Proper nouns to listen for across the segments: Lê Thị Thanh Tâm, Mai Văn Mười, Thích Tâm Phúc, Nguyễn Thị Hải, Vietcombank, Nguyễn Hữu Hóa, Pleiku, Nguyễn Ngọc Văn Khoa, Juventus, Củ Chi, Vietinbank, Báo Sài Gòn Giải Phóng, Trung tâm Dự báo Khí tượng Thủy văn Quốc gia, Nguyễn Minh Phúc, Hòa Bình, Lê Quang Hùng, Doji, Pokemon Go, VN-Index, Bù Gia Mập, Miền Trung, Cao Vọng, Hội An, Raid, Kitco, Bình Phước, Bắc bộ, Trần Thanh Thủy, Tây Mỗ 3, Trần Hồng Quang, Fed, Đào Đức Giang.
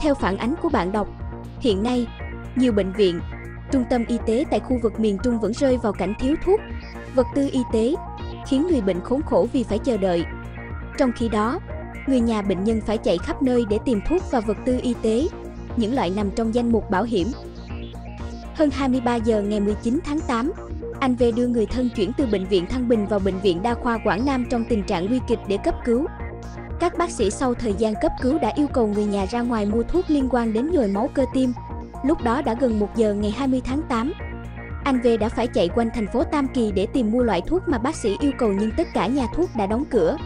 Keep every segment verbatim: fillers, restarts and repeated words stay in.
Theo phản ánh của bạn đọc, hiện nay, nhiều bệnh viện, trung tâm y tế tại khu vực miền Trung vẫn rơi vào cảnh thiếu thuốc, vật tư y tế, khiến người bệnh khốn khổ vì phải chờ đợi. Trong khi đó, người nhà bệnh nhân phải chạy khắp nơi để tìm thuốc và vật tư y tế, những loại nằm trong danh mục bảo hiểm. Hơn hai mươi ba giờ ngày mười chín tháng tám, anh V đưa người thân chuyển từ bệnh viện Thăng Bình vào bệnh viện Đa khoa Quảng Nam trong tình trạng nguy kịch để cấp cứu. Các bác sĩ sau thời gian cấp cứu đã yêu cầu người nhà ra ngoài mua thuốc liên quan đến nhồi máu cơ tim. Lúc đó đã gần một giờ ngày hai mươi tháng tám. Anh V đã phải chạy quanh thành phố Tam Kỳ để tìm mua loại thuốc mà bác sĩ yêu cầu nhưng tất cả nhà thuốc đã đóng cửa.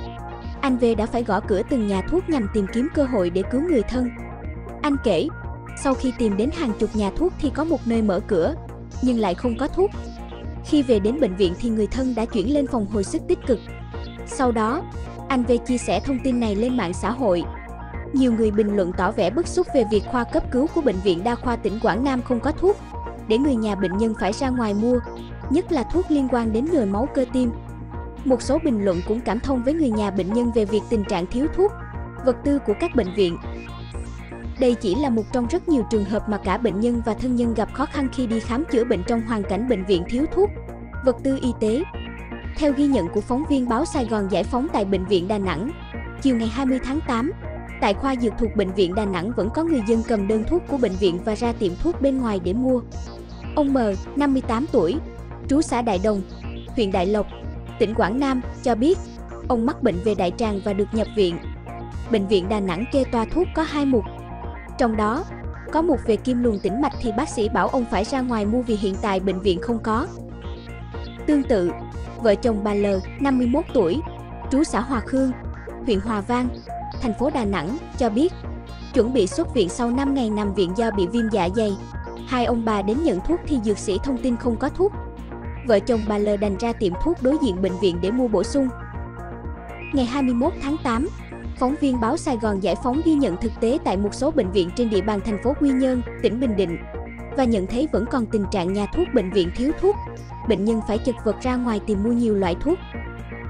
Anh V đã phải gõ cửa từng nhà thuốc nhằm tìm kiếm cơ hội để cứu người thân. Anh kể, sau khi tìm đến hàng chục nhà thuốc thì có một nơi mở cửa, nhưng lại không có thuốc. Khi về đến bệnh viện thì người thân đã chuyển lên phòng hồi sức tích cực. Sau đó, anh V chia sẻ thông tin này lên mạng xã hội. Nhiều người bình luận tỏ vẻ bức xúc về việc khoa cấp cứu của Bệnh viện Đa khoa tỉnh Quảng Nam không có thuốc, để người nhà bệnh nhân phải ra ngoài mua, nhất là thuốc liên quan đến nhồi máu cơ tim. Một số bình luận cũng cảm thông với người nhà bệnh nhân về việc tình trạng thiếu thuốc, vật tư của các bệnh viện. Đây chỉ là một trong rất nhiều trường hợp mà cả bệnh nhân và thân nhân gặp khó khăn khi đi khám chữa bệnh trong hoàn cảnh bệnh viện thiếu thuốc, vật tư y tế. Theo ghi nhận của phóng viên báo Sài Gòn Giải Phóng tại Bệnh viện Đà Nẵng, chiều ngày hai mươi tháng tám, tại khoa dược thuộc Bệnh viện Đà Nẵng vẫn có người dân cầm đơn thuốc của bệnh viện và ra tiệm thuốc bên ngoài để mua. Ông M, năm mươi tám tuổi, trú xã Đại Đồng, huyện Đại Lộc, tỉnh Quảng Nam, cho biết ông mắc bệnh về đại tràng và được nhập viện. Bệnh viện Đà Nẵng kê toa thuốc có hai mục. Trong đó, có một về kim luồn tĩnh mạch thì bác sĩ bảo ông phải ra ngoài mua vì hiện tại bệnh viện không có. Tương tự, vợ chồng bà L, năm mươi mốt tuổi, trú xã Hòa Khương, huyện Hòa Vang, thành phố Đà Nẵng, cho biết chuẩn bị xuất viện sau năm ngày nằm viện do bị viêm dạ dày. Hai ông bà đến nhận thuốc thì dược sĩ thông tin không có thuốc. Vợ chồng bà L đành ra tiệm thuốc đối diện bệnh viện để mua bổ sung. Ngày hai mươi mốt tháng tám, phóng viên báo Sài Gòn Giải Phóng ghi nhận thực tế tại một số bệnh viện trên địa bàn thành phố Quy Nhơn, tỉnh Bình Định và nhận thấy vẫn còn tình trạng nhà thuốc bệnh viện thiếu thuốc, bệnh nhân phải chật vật ra ngoài tìm mua nhiều loại thuốc.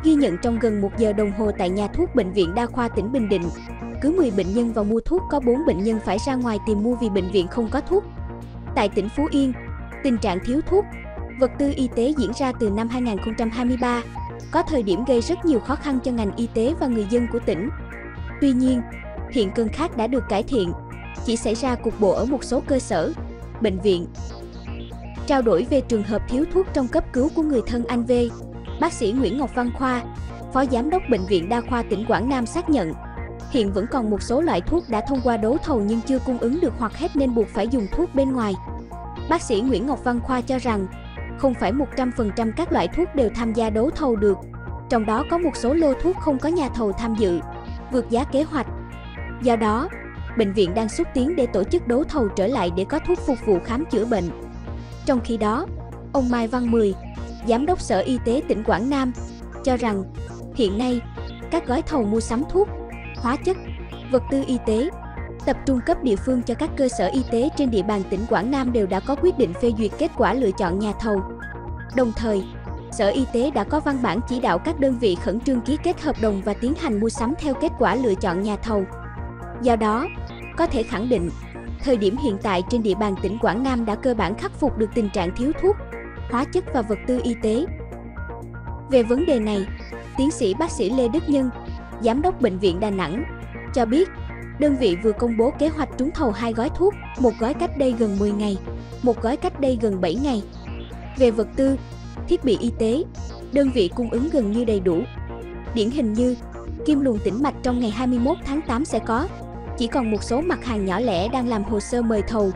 Ghi nhận trong gần một giờ đồng hồ tại nhà thuốc Bệnh viện Đa khoa tỉnh Bình Định, cứ mười bệnh nhân vào mua thuốc có bốn bệnh nhân phải ra ngoài tìm mua vì bệnh viện không có thuốc. Tại tỉnh Phú Yên, tình trạng thiếu thuốc, vật tư y tế diễn ra từ năm hai nghìn không trăm hai mươi ba, có thời điểm gây rất nhiều khó khăn cho ngành y tế và người dân của tỉnh. Tuy nhiên, hiện cơn khát đã được cải thiện, chỉ xảy ra cục bộ ở một số cơ sở, bệnh viện. Trao đổi về trường hợp thiếu thuốc trong cấp cứu của người thân anh V, bác sĩ Nguyễn Ngọc Văn Khoa, Phó Giám đốc Bệnh viện Đa khoa tỉnh Quảng Nam xác nhận, hiện vẫn còn một số loại thuốc đã thông qua đấu thầu nhưng chưa cung ứng được hoặc hết nên buộc phải dùng thuốc bên ngoài. Bác sĩ Nguyễn Ngọc Văn Khoa cho rằng, không phải một trăm phần trăm các loại thuốc đều tham gia đấu thầu được, trong đó có một số lô thuốc không có nhà thầu tham dự, vượt giá kế hoạch. Do đó, bệnh viện đang xúc tiến để tổ chức đấu thầu trở lại để có thuốc phục vụ khám chữa bệnh. Trong khi đó, ông Mai Văn Mười, Giám đốc Sở Y tế tỉnh Quảng Nam, cho rằng hiện nay, các gói thầu mua sắm thuốc, hóa chất, vật tư y tế, tập trung cấp địa phương cho các cơ sở y tế trên địa bàn tỉnh Quảng Nam đều đã có quyết định phê duyệt kết quả lựa chọn nhà thầu. Đồng thời, Sở Y tế đã có văn bản chỉ đạo các đơn vị khẩn trương ký kết hợp đồng và tiến hành mua sắm theo kết quả lựa chọn nhà thầu. Do đó, có thể khẳng định, thời điểm hiện tại trên địa bàn tỉnh Quảng Nam đã cơ bản khắc phục được tình trạng thiếu thuốc, hóa chất và vật tư y tế. Về vấn đề này, tiến sĩ bác sĩ Lê Đức Nhân, Giám đốc Bệnh viện Đà Nẵng, cho biết đơn vị vừa công bố kế hoạch trúng thầu hai gói thuốc, một gói cách đây gần mười ngày, một gói cách đây gần bảy ngày. Về vật tư, thiết bị y tế, đơn vị cung ứng gần như đầy đủ. Điển hình như, kim luồn tĩnh mạch trong ngày hai mươi mốt tháng tám sẽ có, chỉ còn một số mặt hàng nhỏ lẻ đang làm hồ sơ mời thầu,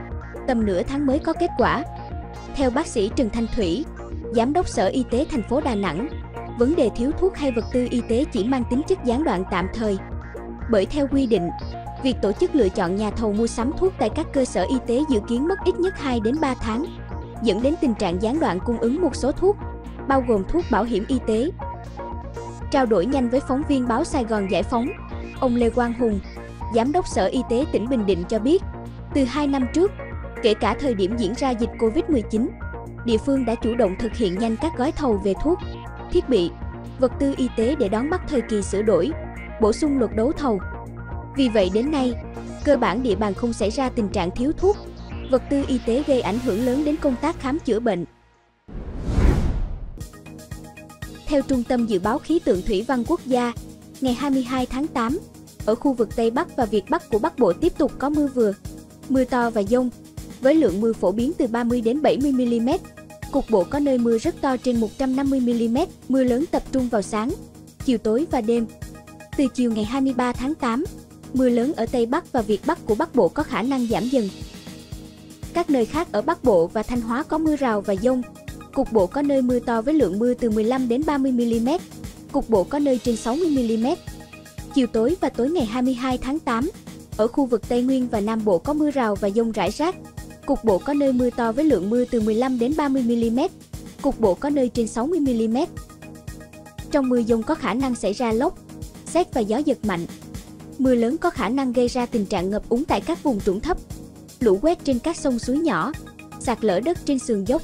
tầm nửa tháng mới có kết quả. Theo bác sĩ Trần Thanh Thủy, Giám đốc Sở Y tế thành phố Đà Nẵng, vấn đề thiếu thuốc hay vật tư y tế chỉ mang tính chất gián đoạn tạm thời. Bởi theo quy định, việc tổ chức lựa chọn nhà thầu mua sắm thuốc tại các cơ sở y tế dự kiến mất ít nhất hai đến ba tháng, dẫn đến tình trạng gián đoạn cung ứng một số thuốc, bao gồm thuốc bảo hiểm y tế. Trao đổi nhanh với phóng viên báo Sài Gòn Giải Phóng, ông Lê Quang Hùng, Giám đốc Sở Y tế tỉnh Bình Định cho biết, từ hai năm trước, kể cả thời điểm diễn ra dịch Covid mười chín, địa phương đã chủ động thực hiện nhanh các gói thầu về thuốc, thiết bị, vật tư y tế để đón bắt thời kỳ sửa đổi, bổ sung luật đấu thầu. Vì vậy đến nay, Cơ bản địa bàn không xảy ra tình trạng thiếu thuốc, vật tư y tế gây ảnh hưởng lớn đến công tác khám chữa bệnh. Theo Trung tâm Dự báo Khí tượng Thủy văn Quốc gia, ngày hai mươi hai tháng tám, ở khu vực Tây Bắc và Việt Bắc của Bắc Bộ tiếp tục có mưa vừa, mưa to và dông, với lượng mưa phổ biến từ ba mươi đến bảy mươi mi li mét, cục bộ có nơi mưa rất to trên một trăm năm mươi mi li mét, mưa lớn tập trung vào sáng, chiều tối và đêm. Từ chiều ngày hai mươi ba tháng tám, mưa lớn ở Tây Bắc và Việt Bắc của Bắc Bộ có khả năng giảm dần. Các nơi khác ở Bắc Bộ và Thanh Hóa có mưa rào và dông, cục bộ có nơi mưa to với lượng mưa từ mười lăm đến ba mươi mi li mét, cục bộ có nơi trên sáu mươi mi li mét. Chiều tối và tối ngày hai mươi hai tháng tám, ở khu vực Tây Nguyên và Nam Bộ có mưa rào và dông rải rác, cục bộ có nơi mưa to với lượng mưa từ mười lăm đến ba mươi mi li mét, cục bộ có nơi trên sáu mươi mi li mét. Trong mưa dông có khả năng xảy ra lốc, sét và gió giật mạnh. Mưa lớn có khả năng gây ra tình trạng ngập úng tại các vùng trũng thấp, lũ quét trên các sông suối nhỏ, sạt lở đất trên sườn dốc.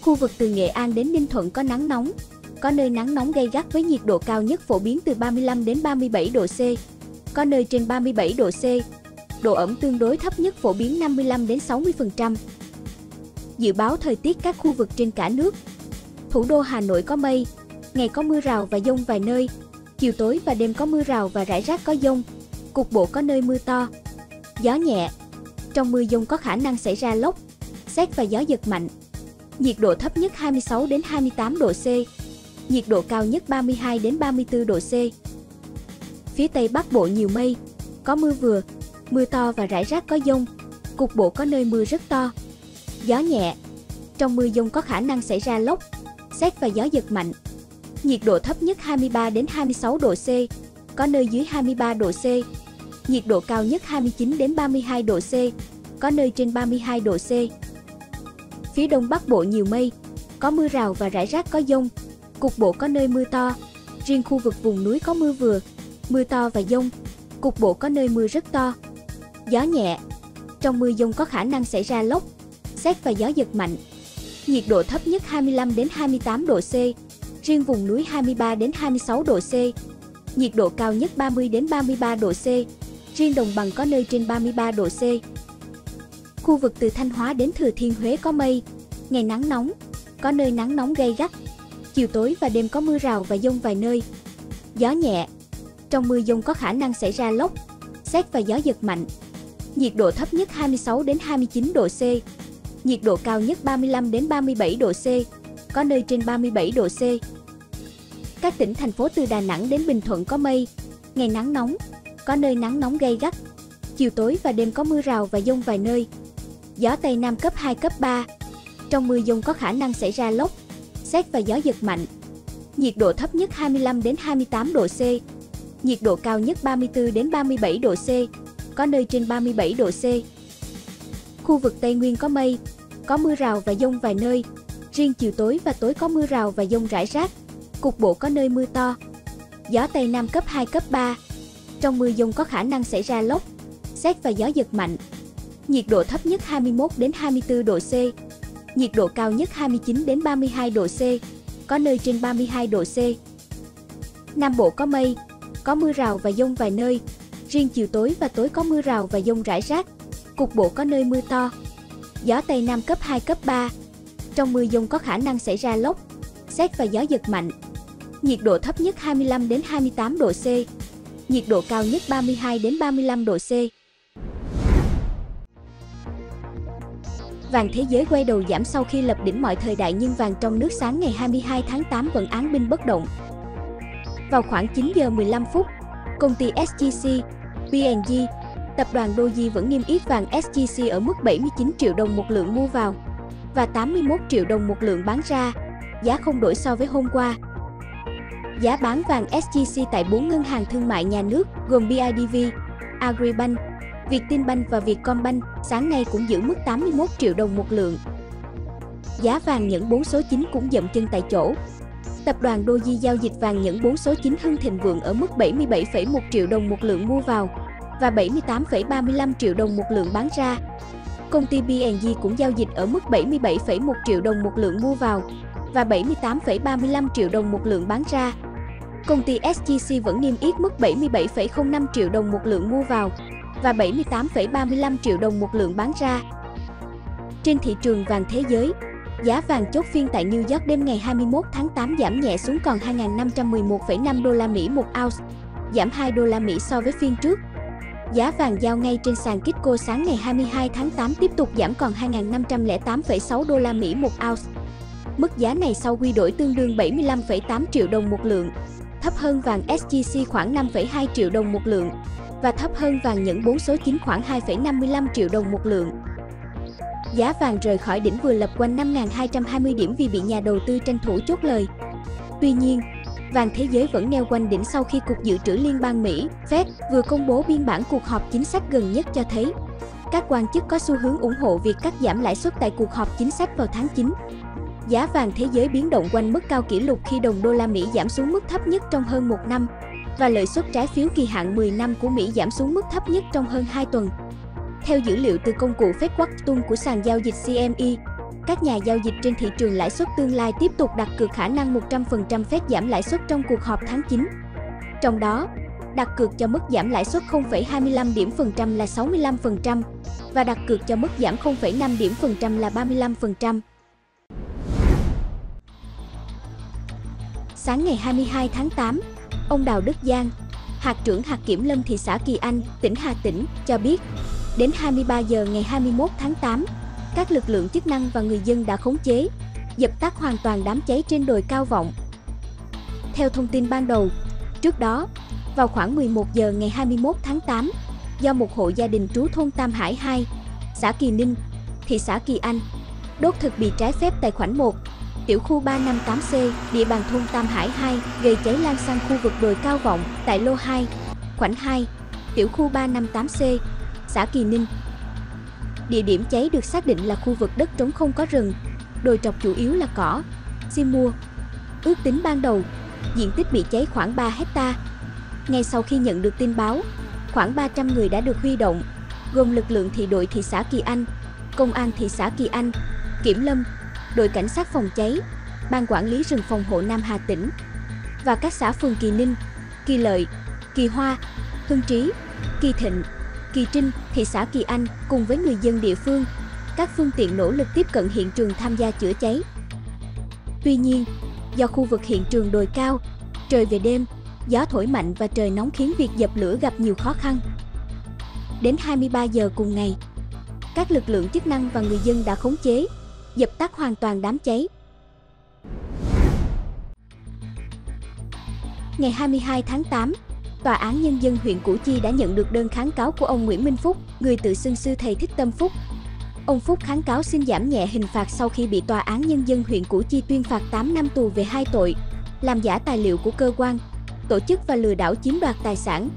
Khu vực từ Nghệ An đến Ninh Thuận có nắng nóng, có nơi nắng nóng gay gắt với nhiệt độ cao nhất phổ biến từ ba mươi lăm đến ba mươi bảy độ C, có nơi trên ba mươi bảy độ C, độ ẩm tương đối thấp nhất phổ biến năm mươi lăm đến sáu mươi phần trăm. Dự báo thời tiết các khu vực trên cả nước. Thủ đô Hà Nội có mây, ngày có mưa rào và dông vài nơi, chiều tối và đêm có mưa rào và rải rác có dông, cục bộ có nơi mưa to, gió nhẹ. Trong mưa dông có khả năng xảy ra lốc, sét và gió giật mạnh. Nhiệt độ thấp nhất hai mươi sáu đến hai mươi tám độ C, nhiệt độ cao nhất ba mươi hai đến ba mươi tư độ C. Phía Tây Bắc Bộ nhiều mây, có mưa vừa, mưa to và rải rác có dông, cục bộ có nơi mưa rất to, gió nhẹ. Trong mưa dông có khả năng xảy ra lốc, sét và gió giật mạnh. Nhiệt độ thấp nhất hai mươi ba đến hai mươi sáu độ C, có nơi dưới hai mươi ba độ C. Nhiệt độ cao nhất hai mươi chín đến ba mươi hai độ C, có nơi trên ba mươi hai độ C. Phía Đông Bắc Bộ nhiều mây, có mưa rào và rải rác có dông, cục bộ có nơi mưa to. Riêng khu vực vùng núi có mưa vừa, mưa to và dông, cục bộ có nơi mưa rất to, gió nhẹ. Trong mưa dông có khả năng xảy ra lốc, sét và gió giật mạnh. Nhiệt độ thấp nhất hai mươi lăm đến hai mươi tám độ C, riêng vùng núi hai mươi ba đến hai mươi sáu độ C. Nhiệt độ cao nhất ba mươi đến ba mươi ba độ C, riêng đồng bằng có nơi trên ba mươi ba độ C. Khu vực từ Thanh Hóa đến Thừa Thiên Huế có mây, ngày nắng nóng, có nơi nắng nóng gay gắt, chiều tối và đêm có mưa rào và dông vài nơi, gió nhẹ. Trong mưa dông có khả năng xảy ra lốc, sét và gió giật mạnh. Nhiệt độ thấp nhất hai mươi sáu đến hai mươi chín độ C, nhiệt độ cao nhất ba mươi lăm đến ba mươi bảy độ C, có nơi trên ba mươi bảy độ C. Các tỉnh thành phố từ Đà Nẵng đến Bình Thuận có mây, ngày nắng nóng, có nơi nắng nóng gay gắt, chiều tối và đêm có mưa rào và dông vài nơi, gió Tây Nam cấp hai, cấp ba. Trong mưa dông có khả năng xảy ra lốc, sét và gió giật mạnh. Nhiệt độ thấp nhất hai mươi lăm đến hai mươi tám độ C, nhiệt độ cao nhất ba mươi tư đến ba mươi bảy độ C, có nơi trên ba mươi bảy độ C. Khu vực Tây Nguyên có mây, có mưa rào và dông vài nơi, riêng chiều tối và tối có mưa rào và dông rải rác, cục bộ có nơi mưa to, gió Tây Nam cấp hai, cấp ba. Trong mưa dông có khả năng xảy ra lốc, sét và gió giật mạnh. Nhiệt độ thấp nhất hai mươi mốt đến hai mươi tư độ C, nhiệt độ cao nhất hai mươi chín đến ba mươi hai độ C, có nơi trên ba mươi hai độ C. Nam Bộ có mây, có mưa rào và dông vài nơi, riêng chiều tối và tối có mưa rào và dông rải rác, cục bộ có nơi mưa to, gió Tây Nam cấp hai, cấp ba. Trong mưa dông có khả năng xảy ra lốc, sét và gió giật mạnh. Nhiệt độ thấp nhất hai mươi lăm đến hai mươi tám độ C, nhiệt độ cao nhất ba mươi hai đến ba mươi lăm độ C. Vàng thế giới quay đầu giảm sau khi lập đỉnh mọi thời đại, nhưng vàng trong nước sáng ngày hai mươi hai tháng tám vẫn án binh bất động. Vào khoảng chín giờ mười lăm phút, công ty ét giê xê, pê en giê, tập đoàn Doji vẫn niêm yết vàng ét giê xê ở mức bảy mươi chín triệu đồng một lượng mua vào và tám mươi mốt triệu đồng một lượng bán ra, giá không đổi so với hôm qua. Giá bán vàng ét giê xê tại bốn ngân hàng thương mại nhà nước gồm bê i đê vê, Agribank, Vietinbank và Vietcombank sáng nay cũng giữ mức tám mươi mốt triệu đồng một lượng. Giá vàng nhẫn bốn số chín cũng dậm chân tại chỗ. Tập đoàn Doji giao dịch vàng nhẫn bốn số chín Hưng Thịnh Vượng ở mức bảy mươi bảy phẩy một triệu đồng một lượng mua vào và bảy mươi tám phẩy ba mươi lăm triệu đồng một lượng bán ra. Công ty bê en giê cũng giao dịch ở mức bảy mươi bảy phẩy một triệu đồng một lượng mua vào và bảy mươi tám phẩy ba mươi lăm triệu đồng một lượng bán ra. Công ty ét giê xê vẫn niêm yết mức bảy mươi bảy phẩy không năm triệu đồng một lượng mua vào và bảy mươi tám phẩy ba mươi lăm triệu đồng một lượng bán ra. Trên thị trường vàng thế giới, giá vàng chốt phiên tại New York đêm ngày hai mươi mốt tháng tám giảm nhẹ xuống còn hai nghìn năm trăm mười một phẩy năm đô la Mỹ một ounce, giảm hai đô la Mỹ so với phiên trước. Giá vàng giao ngay trên sàn Kitco sáng ngày hai mươi hai tháng tám tiếp tục giảm còn hai nghìn năm trăm lẻ tám phẩy sáu đô la Mỹ một ounce. Mức giá này sau quy đổi tương đương bảy mươi lăm phẩy tám triệu đồng một lượng, thấp hơn vàng ét giê xê khoảng năm phẩy hai triệu đồng một lượng và thấp hơn vàng nhẫn bốn số chín khoảng hai phẩy năm mươi lăm triệu đồng một lượng. Giá vàng rời khỏi đỉnh vừa lập quanh năm nghìn hai trăm hai mươi điểm vì bị nhà đầu tư tranh thủ chốt lời. Tuy nhiên, vàng thế giới vẫn neo quanh đỉnh sau khi Cục Dự trữ Liên bang Mỹ, Fed, vừa công bố biên bản cuộc họp chính sách gần nhất cho thấy các quan chức có xu hướng ủng hộ việc cắt giảm lãi suất tại cuộc họp chính sách vào tháng chín. Giá vàng thế giới biến động quanh mức cao kỷ lục khi đồng đô la Mỹ giảm xuống mức thấp nhất trong hơn một năm và lợi suất trái phiếu kỳ hạn mười năm của Mỹ giảm xuống mức thấp nhất trong hơn hai tuần. Theo dữ liệu từ công cụ Fed Watch Tool của sàn giao dịch xê em e, các nhà giao dịch trên thị trường lãi suất tương lai tiếp tục đặt cược khả năng một trăm phần trăm Fed giảm lãi suất trong cuộc họp tháng chín. Trong đó, đặt cược cho mức giảm lãi suất không phẩy hai mươi lăm điểm phần trăm là sáu mươi lăm phần trăm và đặt cược cho mức giảm không phẩy năm điểm phần trăm là ba mươi lăm phần trăm. Sáng ngày hai mươi hai tháng tám, ông Đào Đức Giang, hạt trưởng hạt kiểm lâm thị xã Kỳ Anh, tỉnh Hà Tĩnh, cho biết, đến hai mươi ba giờ ngày hai mươi mốt tháng tám, các lực lượng chức năng và người dân đã khống chế, dập tắt hoàn toàn đám cháy trên đồi Cao Vọng. Theo thông tin ban đầu, trước đó, vào khoảng mười một giờ ngày hai mươi mốt tháng tám, do một hộ gia đình trú thôn Tam Hải hai, xã Kỳ Ninh, thị xã Kỳ Anh, đốt thực bì trái phép tại khoảnh một, tiểu khu ba năm tám C, địa bàn thôn Tam Hải hai, gây cháy lan sang khu vực đồi Cao Vọng tại lô hai, khoảnh hai, tiểu khu ba năm tám C, xã Kỳ Ninh. Địa điểm cháy được xác định là khu vực đất trống không có rừng, đồi trọc chủ yếu là cỏ, xi mua. Ước tính ban đầu, diện tích bị cháy khoảng ba héc ta. Ngay sau khi nhận được tin báo, khoảng ba trăm người đã được huy động, gồm lực lượng thị đội thị xã Kỳ Anh, công an thị xã Kỳ Anh, kiểm lâm, đội cảnh sát phòng cháy, ban quản lý rừng phòng hộ Nam Hà Tĩnh và các xã phường Kỳ Ninh, Kỳ Lợi, Kỳ Hoa, Hưng Trí, Kỳ Thịnh, Kỳ Trinh, thị xã Kỳ Anh cùng với người dân địa phương, các phương tiện nỗ lực tiếp cận hiện trường tham gia chữa cháy. Tuy nhiên, do khu vực hiện trường đồi cao, trời về đêm, gió thổi mạnh và trời nóng khiến việc dập lửa gặp nhiều khó khăn. Đến hai mươi ba giờ cùng ngày, các lực lượng chức năng và người dân đã khống chế, dập tắt hoàn toàn đám cháy. Ngày hai mươi hai tháng tám, Tòa án Nhân dân huyện Củ Chi đã nhận được đơn kháng cáo của ông Nguyễn Minh Phúc, người tự xưng sư thầy Thích Tâm Phúc. Ông Phúc kháng cáo xin giảm nhẹ hình phạt sau khi bị Tòa án Nhân dân huyện Củ Chi tuyên phạt tám năm tù về hai tội, làm giả tài liệu của cơ quan, tổ chức và lừa đảo chiếm đoạt tài sản.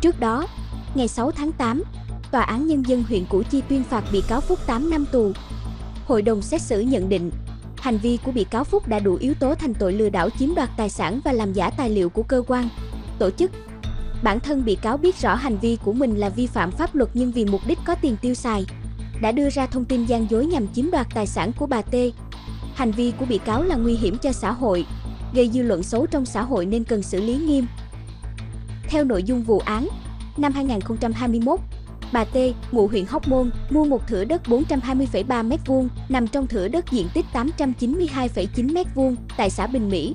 Trước đó, ngày sáu tháng tám, Tòa án Nhân dân huyện Củ Chi tuyên phạt bị cáo Phúc tám năm tù. Hội đồng xét xử nhận định, hành vi của bị cáo Phúc đã đủ yếu tố thành tội lừa đảo chiếm đoạt tài sản và làm giả tài liệu của cơ quan, tổ chức. Bản thân bị cáo biết rõ hành vi của mình là vi phạm pháp luật nhưng vì mục đích có tiền tiêu xài, đã đưa ra thông tin gian dối nhằm chiếm đoạt tài sản của bà T. Hành vi của bị cáo là nguy hiểm cho xã hội, gây dư luận xấu trong xã hội nên cần xử lý nghiêm. Theo nội dung vụ án, năm hai nghìn không trăm hai mươi mốt, bà T, ngụ huyện Hóc Môn, mua một thửa đất bốn trăm hai mươi phẩy ba mét vuông nằm trong thửa đất diện tích tám trăm chín mươi hai phẩy chín mét vuông tại xã Bình Mỹ,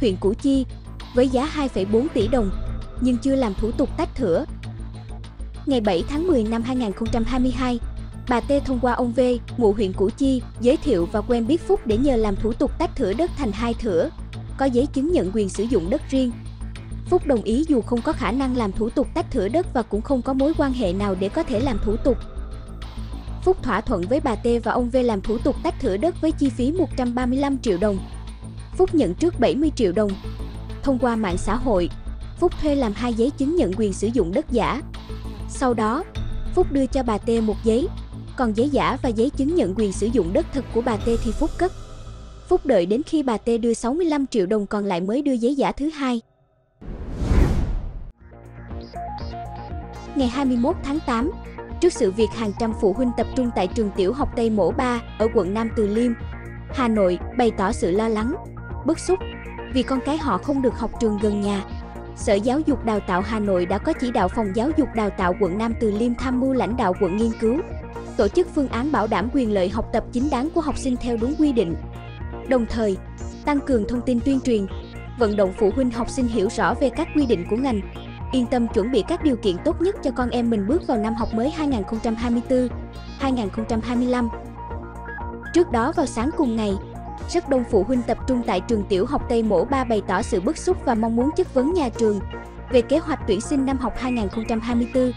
huyện Củ Chi, với giá hai phẩy bốn tỷ đồng, nhưng chưa làm thủ tục tách thửa. Ngày bảy tháng mười năm hai nghìn không trăm hai mươi hai, bà T thông qua ông V, ngụ huyện Củ Chi, giới thiệu và quen biết Phúc để nhờ làm thủ tục tách thửa đất thành hai thửa, có giấy chứng nhận quyền sử dụng đất riêng. Phúc đồng ý dù không có khả năng làm thủ tục tách thửa đất và cũng không có mối quan hệ nào để có thể làm thủ tục. Phúc thỏa thuận với bà T và ông V làm thủ tục tách thửa đất với chi phí một trăm ba mươi lăm triệu đồng. Phúc nhận trước bảy mươi triệu đồng. Thông qua mạng xã hội, Phúc thuê làm hai giấy chứng nhận quyền sử dụng đất giả. Sau đó, Phúc đưa cho bà T một giấy, còn giấy giả và giấy chứng nhận quyền sử dụng đất thật của bà T thì Phúc cất. Phúc đợi đến khi bà T đưa sáu mươi lăm triệu đồng còn lại mới đưa giấy giả thứ hai. Ngày hai mươi mốt tháng tám, trước sự việc hàng trăm phụ huynh tập trung tại trường tiểu học Tây Mỗ ba ở quận Nam Từ Liêm, Hà Nội bày tỏ sự lo lắng, bức xúc vì con cái họ không được học trường gần nhà. Sở Giáo dục Đào tạo Hà Nội đã có chỉ đạo Phòng Giáo dục Đào tạo quận Nam Từ Liêm tham mưu lãnh đạo quận nghiên cứu, tổ chức phương án bảo đảm quyền lợi học tập chính đáng của học sinh theo đúng quy định. Đồng thời, tăng cường thông tin tuyên truyền, vận động phụ huynh học sinh hiểu rõ về các quy định của ngành, yên tâm chuẩn bị các điều kiện tốt nhất cho con em mình bước vào năm học mới hai nghìn không trăm hai mươi tư hai nghìn không trăm hai mươi lăm. Trước đó vào sáng cùng ngày, rất đông phụ huynh tập trung tại trường tiểu học Tây Mỗ ba bày tỏ sự bức xúc và mong muốn chất vấn nhà trường về kế hoạch tuyển sinh năm học hai nghìn không trăm hai mươi tư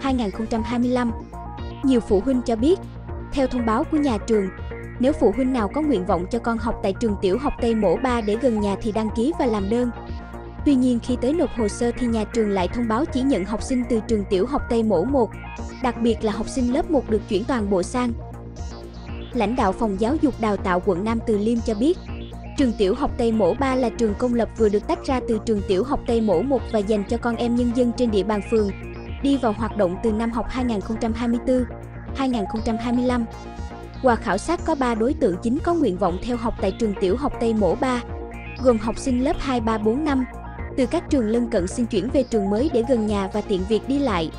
hai nghìn không trăm hai mươi lăm. Nhiều phụ huynh cho biết, theo thông báo của nhà trường, nếu phụ huynh nào có nguyện vọng cho con học tại trường tiểu học Tây Mỗ ba để gần nhà thì đăng ký và làm đơn. Tuy nhiên khi tới nộp hồ sơ thì nhà trường lại thông báo chỉ nhận học sinh từ trường tiểu học Tây Mỗ một, đặc biệt là học sinh lớp một được chuyển toàn bộ sang. Lãnh đạo Phòng Giáo dục Đào tạo quận Nam Từ Liêm cho biết, trường tiểu học Tây Mỗ ba là trường công lập vừa được tách ra từ trường tiểu học Tây Mỗ một và dành cho con em nhân dân trên địa bàn phường, đi vào hoạt động từ năm học hai nghìn không trăm hai mươi tư hai nghìn không trăm hai mươi lăm. Qua khảo sát có ba đối tượng chính có nguyện vọng theo học tại trường tiểu học Tây Mỗ ba, gồm học sinh lớp hai, ba, bốn, năm, từ các trường lân cận xin chuyển về trường mới để gần nhà và tiện việc đi lại.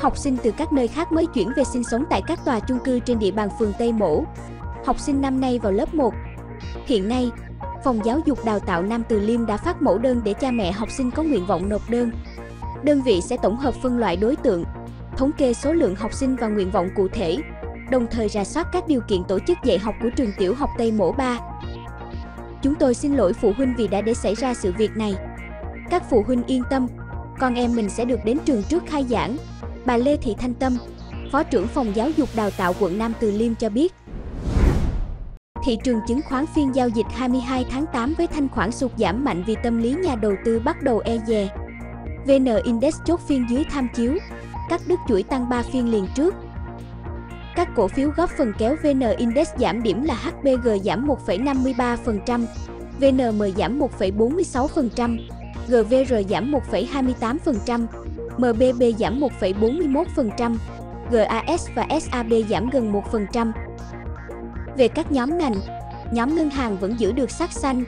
Học sinh từ các nơi khác mới chuyển về sinh sống tại các tòa chung cư trên địa bàn phường Tây Mỗ. Học sinh năm nay vào lớp một. Hiện nay, Phòng Giáo dục Đào tạo Nam Từ Liêm đã phát mẫu đơn để cha mẹ học sinh có nguyện vọng nộp đơn. Đơn vị sẽ tổng hợp phân loại đối tượng, thống kê số lượng học sinh và nguyện vọng cụ thể, đồng thời rà soát các điều kiện tổ chức dạy học của trường tiểu học Tây Mỗ ba. Chúng tôi xin lỗi phụ huynh vì đã để xảy ra sự việc này. Các phụ huynh yên tâm, con em mình sẽ được đến trường trước khai giảng. Bà Lê Thị Thanh Tâm, Phó trưởng Phòng Giáo dục Đào tạo quận Nam Từ Liêm cho biết. Thị trường chứng khoán phiên giao dịch hai mươi hai tháng tám với thanh khoản sụt giảm mạnh vì tâm lý nhà đầu tư bắt đầu e dè. vê en Index chốt phiên dưới tham chiếu, cắt đứt chuỗi tăng ba phiên liền trước. Các cổ phiếu góp phần kéo vê en Index giảm điểm là hát bê giê giảm một phẩy năm mươi ba phần trăm, vê en em giảm một phẩy bốn mươi sáu phần trăm, giê vê rờ giảm một phẩy hai mươi tám phần trăm, em bê bê giảm một phẩy bốn mươi mốt phần trăm, giê a ét và ét a bê giảm gần một phần trăm. Về các nhóm ngành, nhóm ngân hàng vẫn giữ được sắc xanh,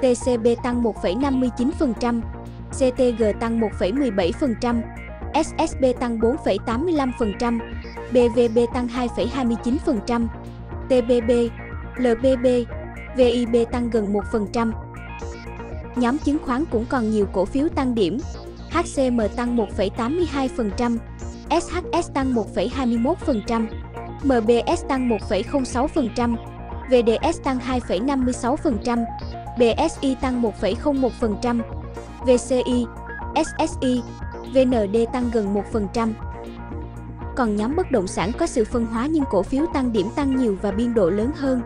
tê xê bê tăng một phẩy năm mươi chín phần trăm, xê tê giê tăng một phẩy mười bảy phần trăm, ét ét bê tăng bốn phẩy tám mươi lăm phần trăm, bê vê bê tăng hai phẩy hai mươi chín phần trăm, tê bê bê, lờ bê bê, vê i bê tăng gần một phần trăm. Nhóm chứng khoán cũng còn nhiều cổ phiếu tăng điểm. hát xê em tăng một phẩy tám mươi hai phần trăm, ét hát ét tăng một phẩy hai mươi mốt phần trăm, em bê ét tăng một phẩy không sáu phần trăm, vê đê ét tăng hai phẩy năm mươi sáu phần trăm, bê ét i tăng một phẩy không một phần trăm, vê xê i, ét ét i, vê en đê tăng gần một phần trăm. Còn nhóm bất động sản có sự phân hóa nhưng cổ phiếu tăng điểm tăng nhiều và biên độ lớn hơn.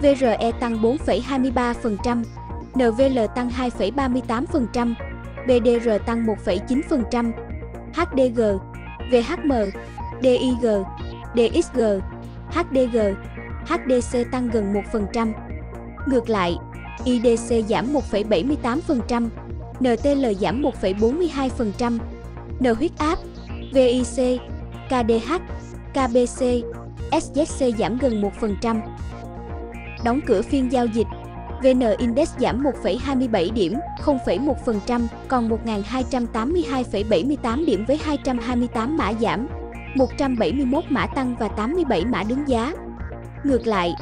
vê rờ e tăng bốn phẩy hai mươi ba phần trăm, en vê lờ tăng hai phẩy ba mươi tám phần trăm, bê đê rờ tăng một phẩy chín phần trăm, hát đê giê, vê hát em, đê i giê, đê ích giê, hát đê giê, hát đê xê tăng gần một phần trăm. Ngược lại, i đê xê giảm một phẩy bảy mươi tám phần trăm, en tê lờ giảm một phẩy bốn mươi hai phần trăm, N huyết áp, VIC, KDH, KBC, ét zét xê giảm gần một phần trăm. Đóng cửa phiên giao dịch, vê en Index giảm một phẩy hai mươi bảy điểm, không phẩy một phần trăm, còn một nghìn hai trăm tám mươi hai phẩy bảy mươi tám điểm với hai trăm hai mươi tám mã giảm, một trăm bảy mươi mốt mã tăng và tám mươi bảy mã đứng giá. Ngược lại,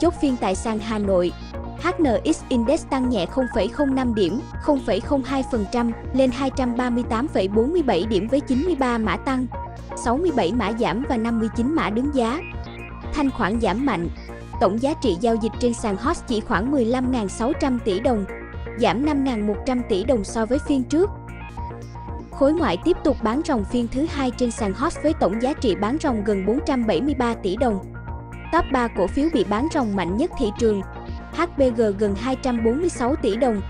chốt phiên tại sàn Hà Nội, hát en ích Index tăng nhẹ không phẩy không năm điểm, không phẩy không hai phần trăm, lên hai trăm ba mươi tám phẩy bốn mươi bảy điểm với chín mươi ba mã tăng, sáu mươi bảy mã giảm và năm mươi chín mã đứng giá. Thanh khoản giảm mạnh. Tổng giá trị giao dịch trên sàn hát o ét chỉ khoảng mười lăm nghìn sáu trăm tỷ đồng, giảm năm nghìn một trăm tỷ đồng so với phiên trước. Khối ngoại tiếp tục bán ròng phiên thứ hai trên sàn hát o ét với tổng giá trị bán ròng gần bốn trăm bảy mươi ba tỷ đồng. Top ba cổ phiếu bị bán ròng mạnh nhất thị trường, hát bê giê gần hai trăm bốn mươi sáu tỷ đồng,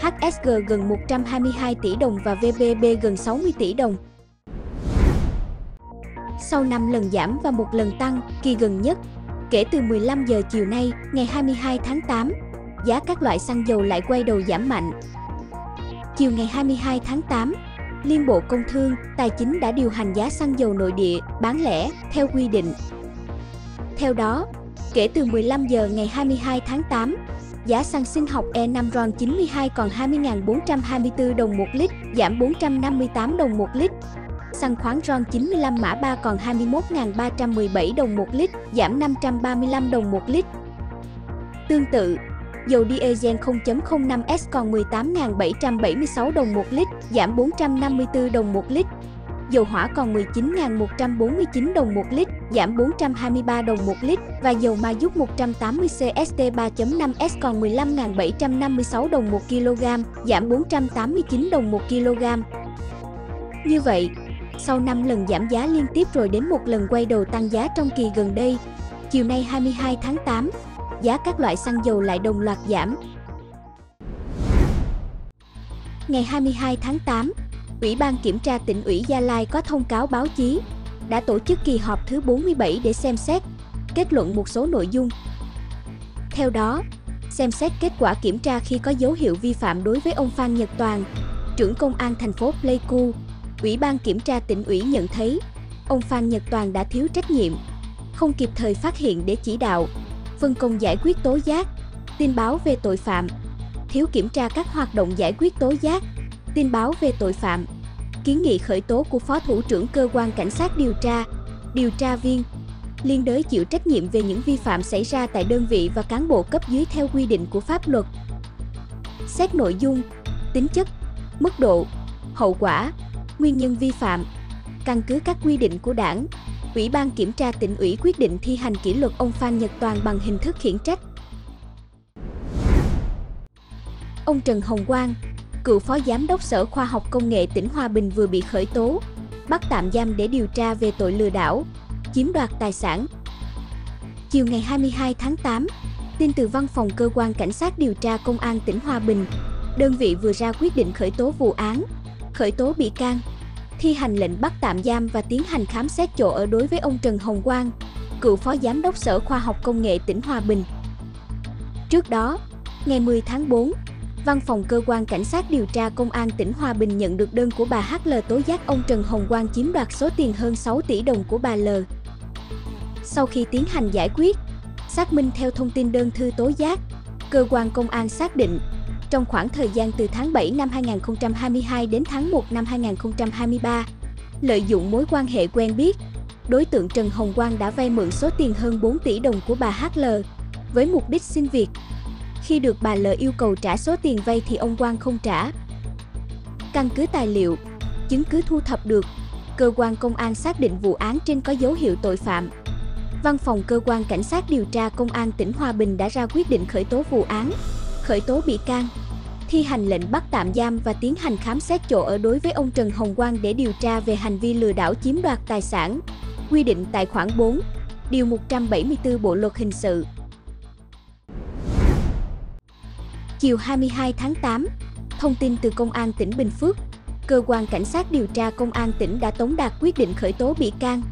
hát ét giê gần một trăm hai mươi hai tỷ đồng và vê bê bê gần sáu mươi tỷ đồng. Sau năm lần giảm và một lần tăng, kỳ gần nhất, kể từ mười lăm giờ chiều nay, ngày hai mươi hai tháng tám, giá các loại xăng dầu lại quay đầu giảm mạnh. Chiều ngày hai mươi hai tháng tám, Liên Bộ Công Thương, Tài chính đã điều hành giá xăng dầu nội địa, bán lẻ, theo quy định. Theo đó, kể từ mười lăm giờ ngày hai mươi hai tháng tám, giá xăng sinh học E năm RON chín mươi hai còn hai mươi nghìn bốn trăm hai mươi tư đồng một lít, giảm bốn trăm năm mươi tám đồng một lít. Xăng khoáng RON chín mươi lăm mã ba còn hai mươi mốt nghìn ba trăm mười bảy đồng một lít, giảm năm trăm ba mươi lăm đồng một lít. Tương tự, dầu diesel không chấm không năm S còn mười tám nghìn bảy trăm bảy mươi sáu đồng một lít, giảm bốn trăm năm mươi tư đồng một lít. Dầu hỏa còn mười chín nghìn một trăm bốn mươi chín đồng một lít, giảm bốn trăm hai mươi ba đồng một lít và dầu ma dút một trăm tám mươi C S T ba chấm năm S còn mười lăm nghìn bảy trăm năm mươi sáu đồng một kg, giảm bốn trăm tám mươi chín đồng một kg. Như vậy, sau năm lần giảm giá liên tiếp rồi đến một lần quay đầu tăng giá trong kỳ gần đây, chiều nay hai mươi hai tháng tám, giá các loại xăng dầu lại đồng loạt giảm. Ngày hai mươi hai tháng tám, Ủy ban Kiểm tra Tỉnh ủy Gia Lai có thông cáo báo chí, đã tổ chức kỳ họp thứ bốn mươi bảy để xem xét, kết luận một số nội dung. Theo đó, xem xét kết quả kiểm tra khi có dấu hiệu vi phạm đối với ông Phan Nhật Toàn, trưởng Công an thành phố Pleiku, Ủy ban Kiểm tra Tỉnh ủy nhận thấy, ông Phan Nhật Toàn đã thiếu trách nhiệm, không kịp thời phát hiện để chỉ đạo, phân công giải quyết tố giác, tin báo về tội phạm, thiếu kiểm tra các hoạt động giải quyết tố giác, tin báo về tội phạm, kiến nghị khởi tố của Phó Thủ trưởng Cơ quan Cảnh sát điều tra, điều tra viên, liên đới chịu trách nhiệm về những vi phạm xảy ra tại đơn vị và cán bộ cấp dưới theo quy định của pháp luật. Xét nội dung, tính chất, mức độ, hậu quả, nguyên nhân vi phạm, căn cứ các quy định của Đảng, Ủy ban Kiểm tra Tỉnh ủy quyết định thi hành kỷ luật ông Phan Nhật Toàn bằng hình thức khiển trách. Ông Trần Hồng Quang, cựu Phó Giám đốc Sở Khoa học Công nghệ tỉnh Hòa Bình vừa bị khởi tố, bắt tạm giam để điều tra về tội lừa đảo, chiếm đoạt tài sản. Chiều ngày hai mươi hai tháng tám, tin từ Văn phòng Cơ quan Cảnh sát điều tra Công an tỉnh Hòa Bình, đơn vị vừa ra quyết định khởi tố vụ án, khởi tố bị can, thi hành lệnh bắt tạm giam và tiến hành khám xét chỗ ở đối với ông Trần Hồng Quang, cựu Phó Giám đốc Sở Khoa học Công nghệ tỉnh Hòa Bình. Trước đó, ngày mười tháng tư, Văn phòng Cơ quan Cảnh sát điều tra Công an tỉnh Hòa Bình nhận được đơn của bà hát lờ tố giác ông Trần Hồng Quang chiếm đoạt số tiền hơn sáu tỷ đồng của bà L. Sau khi tiến hành giải quyết, xác minh theo thông tin đơn thư tố giác, cơ quan công an xác định, trong khoảng thời gian từ tháng bảy năm hai nghìn không trăm hai mươi hai đến tháng một năm hai nghìn không trăm hai mươi ba, lợi dụng mối quan hệ quen biết, đối tượng Trần Hồng Quang đã vay mượn số tiền hơn bốn tỷ đồng của bà hát lờ với mục đích xin việc. Khi được bà L yêu cầu trả số tiền vay thì ông Quang không trả. Căn cứ tài liệu, chứng cứ thu thập được, cơ quan công an xác định vụ án trên có dấu hiệu tội phạm. Văn phòng Cơ quan Cảnh sát điều tra Công an tỉnh Hòa Bình đã ra quyết định khởi tố vụ án, khởi tố bị can, thi hành lệnh bắt tạm giam và tiến hành khám xét chỗ ở đối với ông Trần Hồng Quang để điều tra về hành vi lừa đảo chiếm đoạt tài sản, quy định tại khoản bốn, điều một trăm bảy mươi tư Bộ luật hình sự. Chiều hai mươi hai tháng tám, thông tin từ Công an tỉnh Bình Phước, Cơ quan Cảnh sát điều tra Công an tỉnh đã tống đạt quyết định khởi tố bị can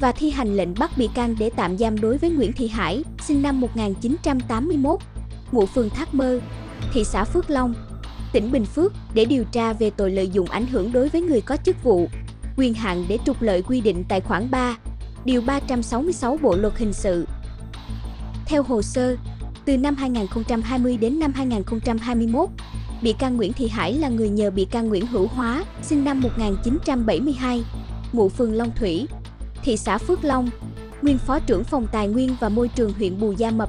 và thi hành lệnh bắt bị can để tạm giam đối với Nguyễn Thị Hải, sinh năm một nghìn chín trăm tám mươi mốt, ngụ phường Thác Mơ, thị xã Phước Long, tỉnh Bình Phước để điều tra về tội lợi dụng ảnh hưởng đối với người có chức vụ, quyền hạn để trục lợi quy định tại khoản ba, điều ba trăm sáu mươi sáu Bộ luật hình sự. Theo hồ sơ, từ năm hai nghìn không trăm hai mươi đến năm hai nghìn không trăm hai mươi mốt, bị can Nguyễn Thị Hải là người nhờ bị can Nguyễn Hữu Hóa, sinh năm một nghìn chín trăm bảy mươi hai, ngụ phường Long Thủy, thị xã Phước Long, nguyên Phó trưởng Phòng Tài nguyên và Môi trường huyện Bù Gia Mập,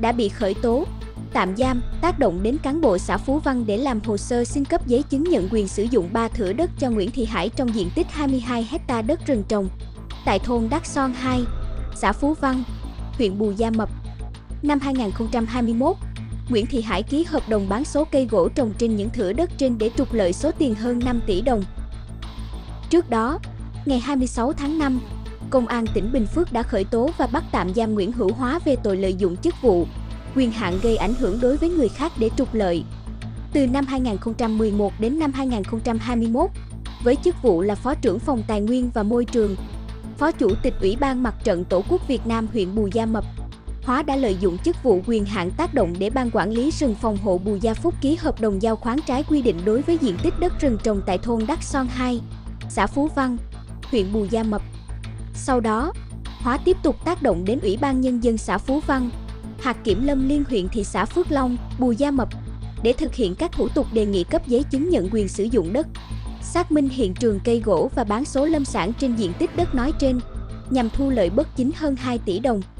đã bị khởi tố, tạm giam, tác động đến cán bộ xã Phú Văn để làm hồ sơ xin cấp giấy chứng nhận quyền sử dụng ba thửa đất cho Nguyễn Thị Hải trong diện tích hai mươi hai héc-ta đất rừng trồng, tại thôn Đắc Son hai, xã Phú Văn, huyện Bù Gia Mập. Năm hai nghìn không trăm hai mươi mốt, Nguyễn Thị Hải ký hợp đồng bán số cây gỗ trồng trên những thửa đất trên để trục lợi số tiền hơn năm tỷ đồng. Trước đó, ngày hai mươi sáu tháng năm, Công an tỉnh Bình Phước đã khởi tố và bắt tạm giam Nguyễn Hữu Hóa về tội lợi dụng chức vụ, quyền hạn gây ảnh hưởng đối với người khác để trục lợi. Từ năm hai nghìn không trăm mười một đến năm hai nghìn không trăm hai mươi mốt, với chức vụ là Phó trưởng Phòng Tài nguyên và Môi trường, Phó Chủ tịch Ủy ban Mặt trận Tổ quốc Việt Nam huyện Bù Gia Mập, Hóa đã lợi dụng chức vụ quyền hạn tác động để Ban Quản lý rừng phòng hộ Bù Gia Phúc ký hợp đồng giao khoán trái quy định đối với diện tích đất rừng trồng tại thôn Đắc Son hai, xã Phú Văn, huyện Bù Gia Mập. Sau đó, Hóa tiếp tục tác động đến Ủy ban Nhân dân xã Phú Văn, hạt kiểm lâm liên huyện thị xã Phước Long, Bù Gia Mập để thực hiện các thủ tục đề nghị cấp giấy chứng nhận quyền sử dụng đất, xác minh hiện trường cây gỗ và bán số lâm sản trên diện tích đất nói trên nhằm thu lợi bất chính hơn hai tỷ đồng.